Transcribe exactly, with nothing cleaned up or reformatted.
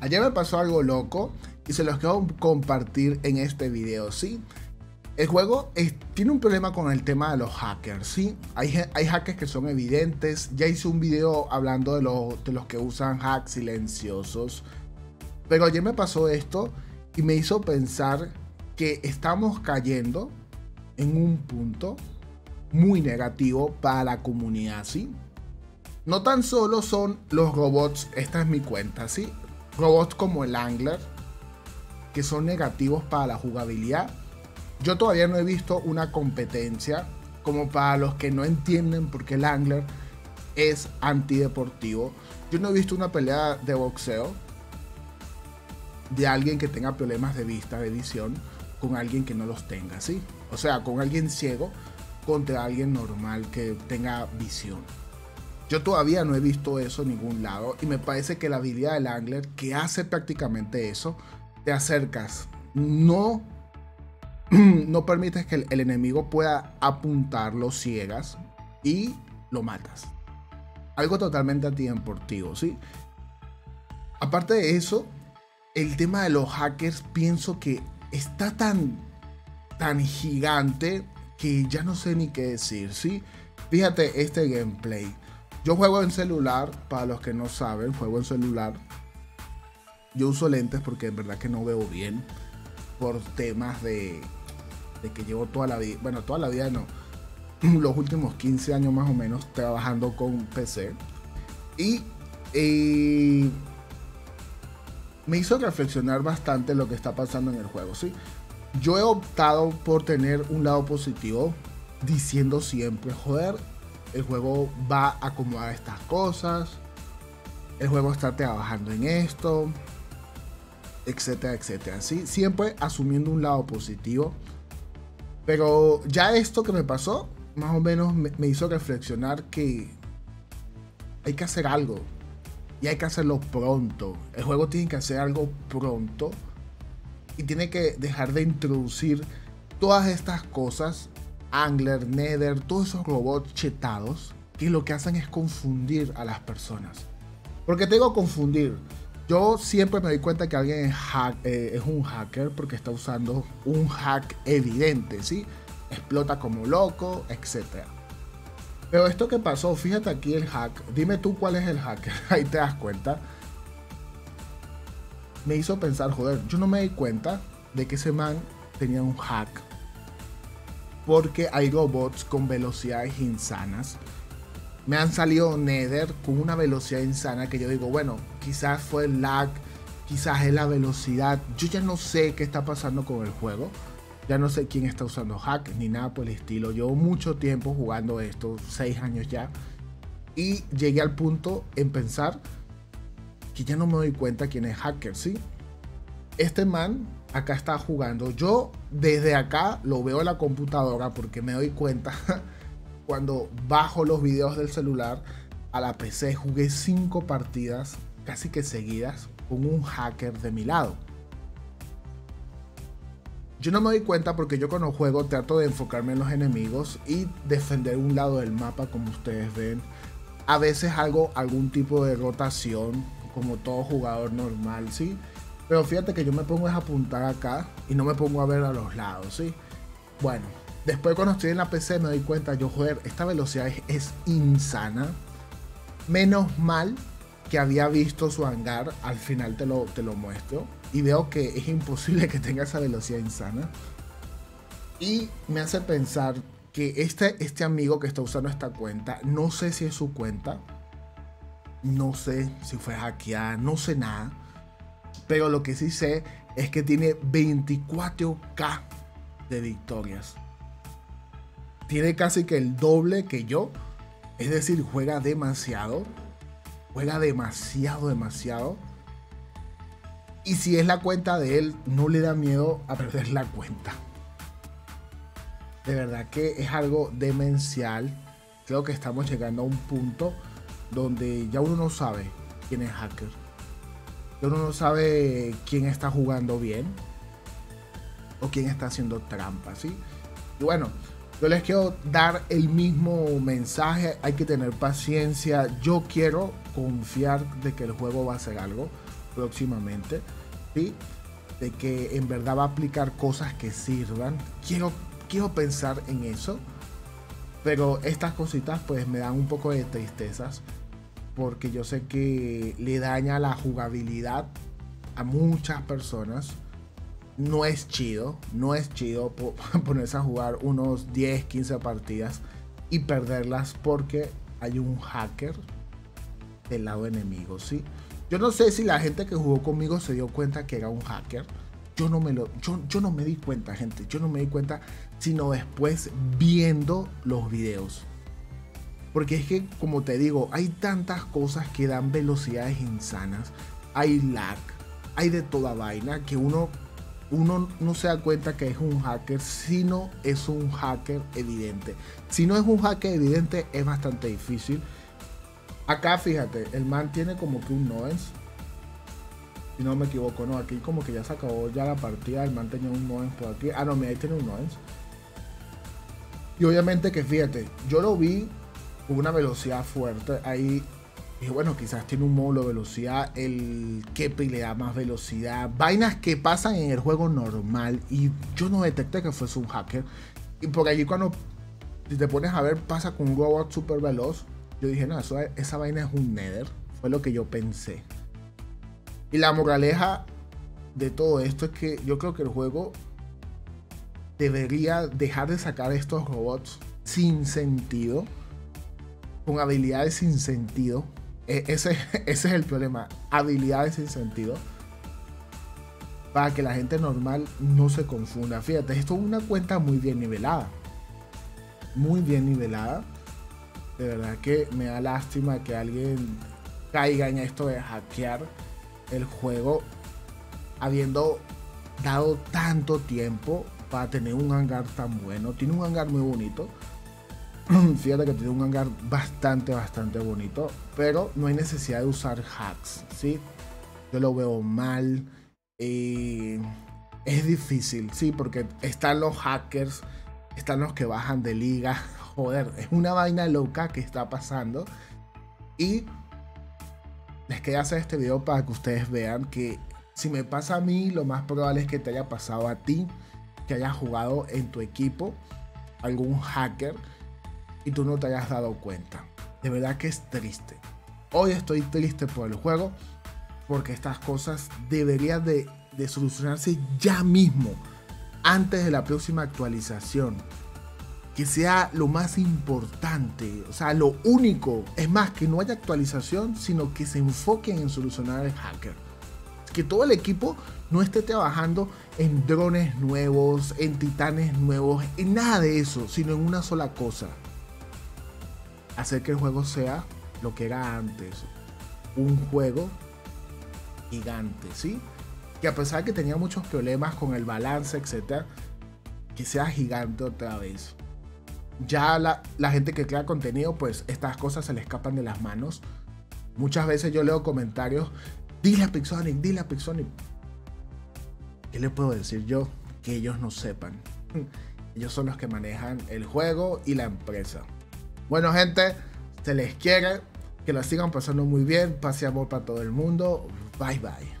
Ayer me pasó algo loco y se los quiero compartir en este video, ¿sí? El juego es, tiene un problema con el tema de los hackers, ¿sí? Hay, hay hackers que son evidentes. Ya hice un video hablando de, lo, de los que usan hacks silenciosos. Pero ayer me pasó esto y me hizo pensar que estamos cayendo en un punto muy negativo para la comunidad, ¿sí? No tan solo son los robots, esta es mi cuenta, ¿sí? Robots como el Angler, que son negativos para la jugabilidad. Yo todavía no he visto una competencia, como para los que no entienden por qué el Angler es antideportivo. Yo no he visto una pelea de boxeo de alguien que tenga problemas de vista, de visión, con alguien que no los tenga, ¿sí? O sea, con alguien ciego contra alguien normal que tenga visión. Yo todavía no he visto eso en ningún lado y me parece que la habilidad del Angler, que hace prácticamente eso, te acercas, no, no permites que el, el enemigo pueda apuntarlo ciegas y lo matas. Algo totalmente antideportivo, ¿sí? Aparte de eso, el tema de los hackers pienso que está tan, tan gigante que ya no sé ni qué decir, ¿sí? Fíjate este gameplay. Yo juego en celular, para los que no saben, juego en celular. Yo uso lentes porque en verdad que no veo bien por temas de, de que llevo toda la vida, bueno, toda la vida no, los últimos quince años más o menos trabajando con P C. Y eh, me hizo reflexionar bastante lo que está pasando en el juego, ¿sí? Yo he optado por tener un lado positivo diciendo siempre, joder, el juego va a acomodar estas cosas, el juego está trabajando en esto, etcétera, etcétera, ¿sí? Siempre asumiendo un lado positivo. Pero ya esto que me pasó, más o menos me, me hizo reflexionar que hay que hacer algo y hay que hacerlo pronto. El juego tiene que hacer algo pronto y tiene que dejar de introducir todas estas cosas. Angler, Nether, todos esos robots chetados que lo que hacen es confundir a las personas. Porque te digo confundir, yo siempre me doy cuenta que alguien es, hack, eh, es un hacker porque está usando un hack evidente, ¿sí? Explota como loco, etcétera. Pero esto que pasó, fíjate aquí el hack, dime tú cuál es el hack, ahí te das cuenta. Me hizo pensar, joder, yo no me di cuenta de que ese man tenía un hack. Porque hay robots con velocidades insanas. Me han salido Nether con una velocidad insana que yo digo, bueno, quizás fue el lag, quizás es la velocidad. Yo ya no sé qué está pasando con el juego. Ya no sé quién está usando hack ni nada por el estilo. Llevo mucho tiempo jugando esto, seis años ya. Y llegué al punto en pensar que ya no me doy cuenta quién es hacker, ¿sí? Este man acá está jugando. Yo desde acá lo veo en la computadora porque me doy cuenta cuando bajo los videos del celular a la P C. Jugué cinco partidas casi que seguidas con un hacker de mi lado. Yo no me doy cuenta porque yo cuando juego trato de enfocarme en los enemigos y defender un lado del mapa, como ustedes ven. A veces hago algún tipo de rotación como todo jugador normal, ¿sí? Pero fíjate que yo me pongo a apuntar acá y no me pongo a ver a los lados, ¿sí? Bueno, después cuando estoy en la P C me doy cuenta, yo, joder, esta velocidad es, es insana. Menos mal que había visto su hangar, al final te lo, te lo muestro. Y veo que es imposible que tenga esa velocidad insana. Y me hace pensar que este, este amigo que está usando esta cuenta, no sé si es su cuenta. No sé si fue hackeada, no sé nada. Pero lo que sí sé es que tiene veinticuatro K de victorias. Tiene casi que el doble que yo. Es decir, juega demasiado. Juega demasiado, demasiado. Y si es la cuenta de él, no le da miedo a perder la cuenta. De verdad que es algo demencial. Creo que estamos llegando a un punto donde ya uno no sabe quién es hacker. Uno no sabe quién está jugando bien o quién está haciendo trampa, ¿sí? Y bueno, yo les quiero dar el mismo mensaje. Hay que tener paciencia. Yo quiero confiar de que el juego va a hacer algo. próximamente, ¿sí? De que en verdad va a aplicar cosas que sirvan. Quiero, quiero pensar en eso, pero estas cositas pues me dan un poco de tristezas, porque yo sé que le daña la jugabilidad a muchas personas. No es chido, no es chido ponerse a jugar unos diez, quince partidas y perderlas porque hay un hacker del lado enemigo, ¿sí? Yo no sé si la gente que jugó conmigo se dio cuenta que era un hacker. Yo no me, lo, yo, yo no me di cuenta, gente. Yo no me di cuenta, sino después viendo los videos. Porque es que, como te digo, hay tantas cosas que dan velocidades insanas. Hay lag, hay de toda vaina que uno, uno no se da cuenta que es un hacker, sino es un hacker evidente. Si no es un hacker evidente, es bastante difícil. Acá fíjate, el man tiene como que un noise, si no me equivoco, no, aquí como que ya se acabó ya la partida, el man tenía un noise por aquí, ah no, mira, ahí tiene un noise. Y obviamente que fíjate, yo lo vi con una velocidad fuerte, ahí dije bueno, quizás tiene un módulo de velocidad, el Kepi le da más velocidad, vainas que pasan en el juego normal y yo no detecté que fuese un hacker. Y por allí cuando te pones a ver pasa con un robot super veloz. Yo dije, no, eso, esa vaina es un Nether. Fue lo que yo pensé. Y la moraleja de todo esto es que yo creo que el juego debería dejar de sacar estos robots sin sentido, con habilidades sin sentido. E ese, ese es el problema, habilidades sin sentido. Para que la gente normal no se confunda. Fíjate, esto es una cuenta muy bien nivelada. Muy bien nivelada. De verdad que me da lástima que alguien caiga en esto de hackear el juego, habiendo dado tanto tiempo para tener un hangar tan bueno. Tiene un hangar muy bonito. Fíjate que tiene un hangar bastante, bastante bonito. Pero no hay necesidad de usar hacks, ¿sí? Yo lo veo mal. Y es difícil, ¿sí? Porque están los hackers, están los que bajan de liga. Joder, es una vaina loca que está pasando. Y les quería hacer este video para que ustedes vean que si me pasa a mí, lo más probable es que te haya pasado a ti, que hayas jugado en tu equipo algún hacker y tú no te hayas dado cuenta. De verdad que es triste. Hoy estoy triste por el juego, porque estas cosas deberían de, de solucionarse ya mismo, antes de la próxima actualización. Que sea lo más importante, o sea, lo único. Es más, que no haya actualización, sino que se enfoquen en solucionar el hacker. Que todo el equipo no esté trabajando en drones nuevos, en titanes nuevos, en nada de eso, sino en una sola cosa. Hacer que el juego sea lo que era antes. Un juego gigante, ¿sí? Que a pesar de que tenía muchos problemas con el balance, etcétera, que sea gigante otra vez. Ya la, la gente que crea contenido, pues estas cosas se le escapan de las manos. Muchas veces yo leo comentarios, dile a Pixonic, dile a Pixonic. ¿Qué le puedo decir yo? Que ellos no sepan. Ellos son los que manejan el juego y la empresa. Bueno, gente, se les quiere, que la sigan pasando muy bien, pase amor para todo el mundo, bye bye.